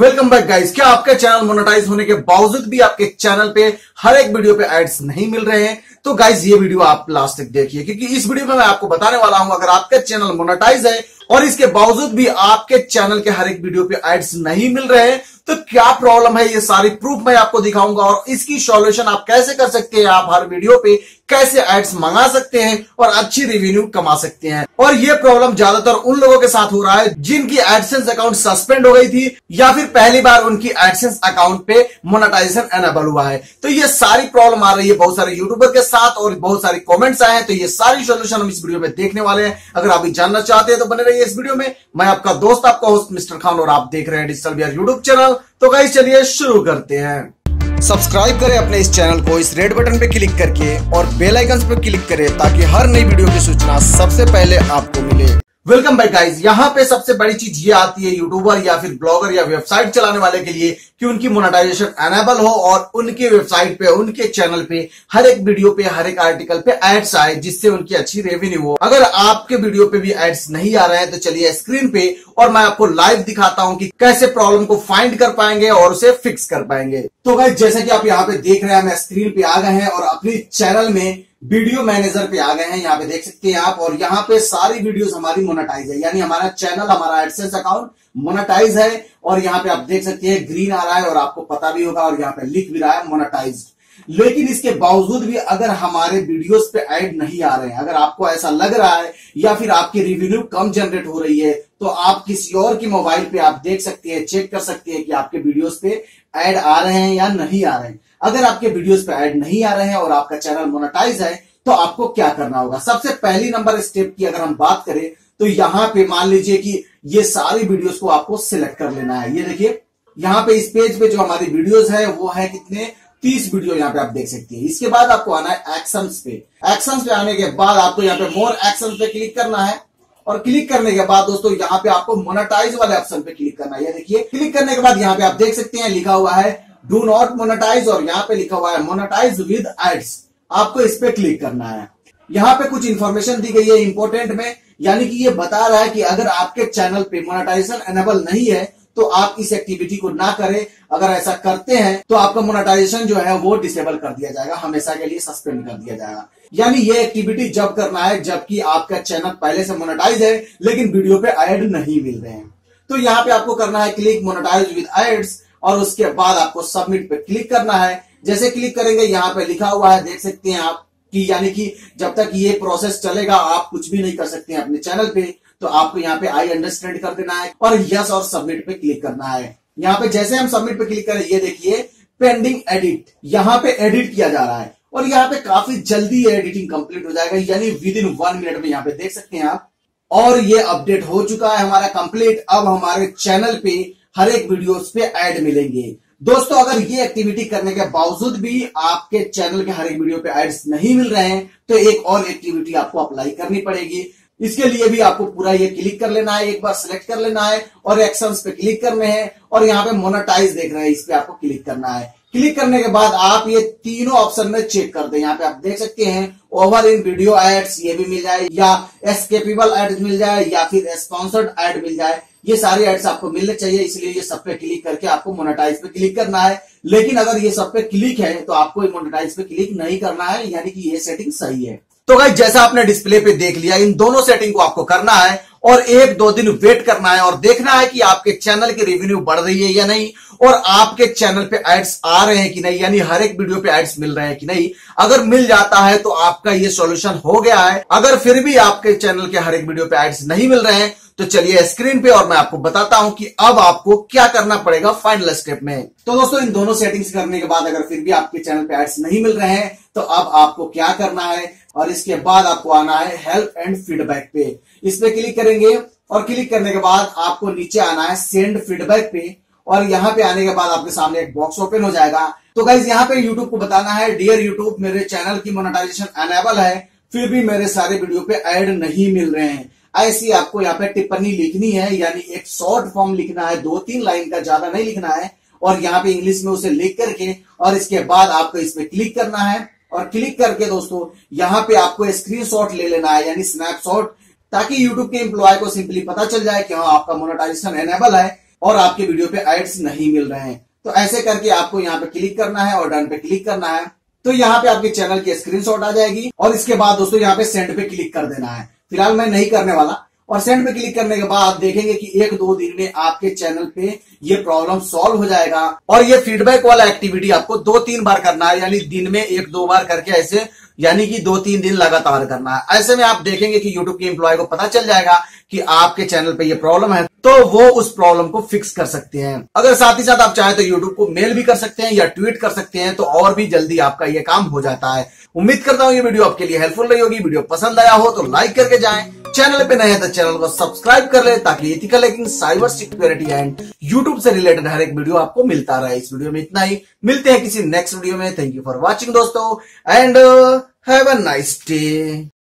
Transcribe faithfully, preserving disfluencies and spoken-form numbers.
Welcome back guys. क्या आपका channel monetise होने के बावजूद भी आपके चैनल पे हर एक वीडियो पे एड्स नहीं मिल रहे हैं? तो गाइस ये वीडियो आप लास्ट तक देखिए, क्योंकि इस वीडियो में मैं आपको बताने वाला हूं अगर आपका चैनल मोनेटाइज है और इसके बावजूद भी आपके चैनल के हर एक वीडियो पे एड्स नहीं मिल रहे हैं तो क्या प्रॉब्लम है, ये सारी प्रूफ मैं आपको दिखाऊंगा और इसकी सॉल्यूशन आप कैसे कर सकते हैं, आप हर वीडियो पे कैसे एड्स मंगा सकते हैं और अच्छी रेवेन्यू कमा सकते हैं। और ये प्रॉब्लम ज्यादातर उन लोगों के साथ हो रहा है जिनकी एडसेंस अकाउंट सस्पेंड हो गई थी या फिर पहली बार उनकी एडसेंस अकाउंट पे मोनेटाइजेशन एनेबल हुआ है। तो ये सारी प्रॉब्लम आ रही है बहुत सारे यूट्यूबर के साथ और बहुत सारे कॉमेंट्स आए हैं, तो ये सारी सोल्यूशन हम इस वीडियो में देखने वाले हैं। अगर आप जानना चाहते हैं तो बने रहिए इस वीडियो में। मैं आपका दोस्त, आपका होस्ट मिस्टर खान, और आप देख रहे हैं डिजिटल बिहार यूट्यूब चैनल। तो गाइस चलिए शुरू करते हैं। सब्सक्राइब करें अपने इस चैनल को इस रेड बटन पे क्लिक करके और बेल आइकन पे क्लिक करें ताकि हर नई वीडियो की सूचना सबसे पहले आपको मिले। Welcome back guys. यहाँ पे सबसे बड़ी चीज ये आती है यूट्यूबर या फिर ब्लॉगर या वेबसाइट चलाने वाले के लिए कि उनकी मोनेटाइजेशन एनेबल हो और उनके वेबसाइट पे, उनके चैनल पे हर एक वीडियो पे, हर एक आर्टिकल पे एड्स आए जिससे उनकी अच्छी रेवेन्यू हो। अगर आपके वीडियो पे भी एड्स नहीं आ रहे हैं तो चलिए स्क्रीन पे और मैं आपको लाइव दिखाता हूँ कि कैसे प्रॉब्लम को फाइंड कर पाएंगे और उसे फिक्स कर पाएंगे। तो गाइस जैसे कि आप यहाँ पे देख रहे हैं हम स्क्रीन पे आ गए हैं और अपने चैनल में वीडियो मैनेजर पे आ गए हैं। यहाँ पे देख सकते हैं आप, और यहाँ पे सारी वीडियोस हमारी मोनेटाइज है, यानी हमारा चैनल, हमारा एडसेंस अकाउंट मोनेटाइज है। और यहाँ पे आप देख सकते हैं ग्रीन आ रहा है और आपको पता भी होगा और यहाँ पे लिख भी रहा है मोनेटाइज। लेकिन इसके बावजूद भी अगर हमारे वीडियोस पे ऐड नहीं आ रहे हैं, अगर आपको ऐसा लग रहा है या फिर आपकी रेवेन्यू कम जनरेट हो रही है तो आप किसी और की मोबाइल पे आप देख सकते हैं, चेक कर सकते हैं कि आपके वीडियोस पे ऐड आ रहे हैं या नहीं आ रहे हैं। अगर आपके वीडियोस पे ऐड नहीं आ रहे हैं और आपका चैनल मोनेटाइज है तो आपको क्या करना होगा। सबसे पहली नंबर स्टेप की अगर हम बात करें तो यहाँ पे मान लीजिए कि ये सारी वीडियोस को आपको सिलेक्ट कर लेना है। ये देखिए यहाँ पे इस पेज पे जो हमारी वीडियोस है वो है कितने, तीस वीडियो यहाँ पे आप देख सकते हैं। इसके बाद आपको आना है एक्शंस पे। एक्शंस पे आने के बाद आपको यहाँ पे मोर एक्शंस पे क्लिक करना है और क्लिक करने के बाद दोस्तों यहाँ पे आपको मोनेटाइज वाले ऑप्शन पे क्लिक करना है। ये देखिए क्लिक करने के बाद यहाँ पे आप देख सकते हैं लिखा हुआ है डू नॉट मोनेटाइज और यहाँ पे लिखा हुआ है मोनेटाइज विद एड्स। आपको इस पे क्लिक करना है। यहाँ पे कुछ इन्फॉर्मेशन दी गई है इंपोर्टेंट में, यानी कि ये बता रहा है कि अगर आपके चैनल पे मोनेटाइजेशन एनेबल नहीं है तो आप इस एक्टिविटी को ना करें। अगर ऐसा करते हैं तो आपका मोनेटाइजेशन जो है वो डिसेबल कर दिया जाएगा, हमेशा के लिए सस्पेंड कर दिया जाएगा। यानी ये एक्टिविटी जब करना है जबकि आपका चैनल पहले से मोनेटाइज है लेकिन वीडियो पे ऐड नहीं मिल रहे हैं। तो यहाँ पे आपको करना है क्लिक मोनेटाइज विद एड्स और उसके बाद आपको सबमिट पे क्लिक करना है। जैसे क्लिक करेंगे यहाँ पे लिखा हुआ है, देख सकते हैं आप कि यानी कि जब तक ये प्रोसेस चलेगा आप कुछ भी नहीं कर सकते हैं अपने चैनल पे। तो आपको यहाँ पे आई अंडरस्टैंड कर देना है और यस और सबमिट पे क्लिक करना है। यहाँ पे जैसे हम सबमिट पे क्लिक करें ये देखिए पेंडिंग एडिट, यहाँ पे एडिट किया जा रहा है और यहाँ पे काफी जल्दी एडिटिंग कंप्लीट हो जाएगा, यानी विद इन वन मिनट में यहाँ पे देख सकते हैं आप। और ये अपडेट हो चुका है हमारा कंप्लीट। अब हमारे चैनल पे हर एक वीडियोस पे ऐड मिलेंगे। दोस्तों अगर ये एक्टिविटी करने के बावजूद भी आपके चैनल के हर एक वीडियो पे एड्स नहीं मिल रहे हैं तो एक और एक्टिविटी आपको अप्लाई करनी पड़ेगी। इसके लिए भी आपको पूरा ये क्लिक कर लेना है, एक बार सिलेक्ट कर लेना है और एक्शंस पे क्लिक करने हैं और यहाँ पे मोनेटाइज देख रहे हैं, इस पे आपको क्लिक करना है। क्लिक करने के बाद आप ये तीनों ऑप्शन में चेक कर दें। यहाँ पे आप देख सकते हैं ओवर इन वीडियो एड्स ये भी मिल जाए या एस्केपेबल एड्स मिल जाए या फिर स्पॉन्सर्ड एड मिल जाए, ये सारे एड्स आपको मिलने चाहिए। इसलिए ये सब पे क्लिक करके आपको मोनेटाइज पे क्लिक करना है। लेकिन अगर ये सब पे क्लिक है तो आपको मोनेटाइज पे क्लिक नहीं करना है, यानी कि ये सेटिंग सही है। तो गाइस जैसा आपने डिस्प्ले पे देख लिया इन दोनों सेटिंग को आपको करना है और एक दो दिन वेट करना है और देखना है कि आपके चैनल की रेवेन्यू बढ़ रही है या नहीं और आपके चैनल पे एड्स आ रहे हैं कि नहीं, यानी हर एक वीडियो पे एड्स मिल रहे हैं कि नहीं। अगर मिल जाता है तो आपका ये सॉल्यूशन हो गया है। अगर फिर भी आपके चैनल के हर एक वीडियो पे एड्स नहीं मिल रहे हैं तो चलिए स्क्रीन पे और मैं आपको बताता हूं कि अब आपको क्या करना पड़ेगा फाइनल स्टेप में। तो दोस्तों इन दोनों सेटिंग्स करने के बाद अगर फिर भी आपके चैनल पे एड्स नहीं मिल रहे हैं तो अब आपको क्या करना है और इसके बाद आपको आना है हेल्प एंड फीडबैक पे। इस पे क्लिक करेंगे और क्लिक करने के बाद आपको नीचे आना है सेंड फीडबैक पे और यहाँ पे आने के बाद आपके सामने एक बॉक्स ओपन हो जाएगा। तो गाइज यहाँ पे यूट्यूब को बताना है डियर यूट्यूब मेरे चैनल की मोनेटाइजेशन एनेबल है फिर भी मेरे सारे वीडियो पे ऐड नहीं मिल रहे हैं। ऐसी आपको यहाँ पे टिप्पणी लिखनी है, यानी एक शॉर्ट फॉर्म लिखना है, दो तीन लाइन का ज्यादा नहीं लिखना है और यहाँ पे इंग्लिश में उसे लिख करके और इसके बाद आपको इस पे क्लिक करना है और क्लिक करके दोस्तों यहाँ पे आपको स्क्रीनशॉट ले लेना है, यानी स्नैपशॉट, ताकि YouTube के एम्प्लॉय को सिंपली पता चल जाए कि हाँ आपका मोनेटाइजेशन एनेबल है। और आपके वीडियो पे एड्स नहीं मिल रहे हैं, तो ऐसे करके आपको यहाँ पे क्लिक करना है और डन पे क्लिक करना है। तो यहाँ पे आपके चैनल की स्क्रीनशॉट आ जाएगी और इसके बाद दोस्तों यहाँ पे सेंड पे क्लिक कर देना है। फिलहाल मैं नहीं करने वाला। और सेंड पे क्लिक करने के बाद आप देखेंगे कि एक दो दिन में आपके चैनल पे ये प्रॉब्लम सॉल्व हो जाएगा। और ये फीडबैक वाला एक्टिविटी आपको दो तीन बार करना है, यानी दिन में एक दो बार करके ऐसे, यानी कि दो तीन दिन लगातार करना है। ऐसे में आप देखेंगे कि YouTube के एम्प्लॉय को पता चल जाएगा कि आपके चैनल पे ये प्रॉब्लम है, तो वो उस प्रॉब्लम को फिक्स कर सकते हैं। अगर साथ ही साथ आप चाहे तो YouTube को मेल भी कर सकते हैं या ट्वीट कर सकते हैं, तो और भी जल्दी आपका ये काम हो जाता है। उम्मीद करता हूँ ये वीडियो आपके लिए हेल्पफुल रही होगी। वीडियो पसंद आया हो तो लाइक करके जाए, चैनल पे नए हैं तो चैनल को सब्सक्राइब कर ले, ताकि ethical hacking, cyber security and YouTube से रिलेटेड हर एक वीडियो आपको मिलता रहे। इस वीडियो में इतना ही, मिलते हैं किसी नेक्स्ट वीडियो में। थैंक यू फॉर वॉचिंग दोस्तों and have a nice day.